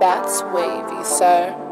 That's wavy, sir.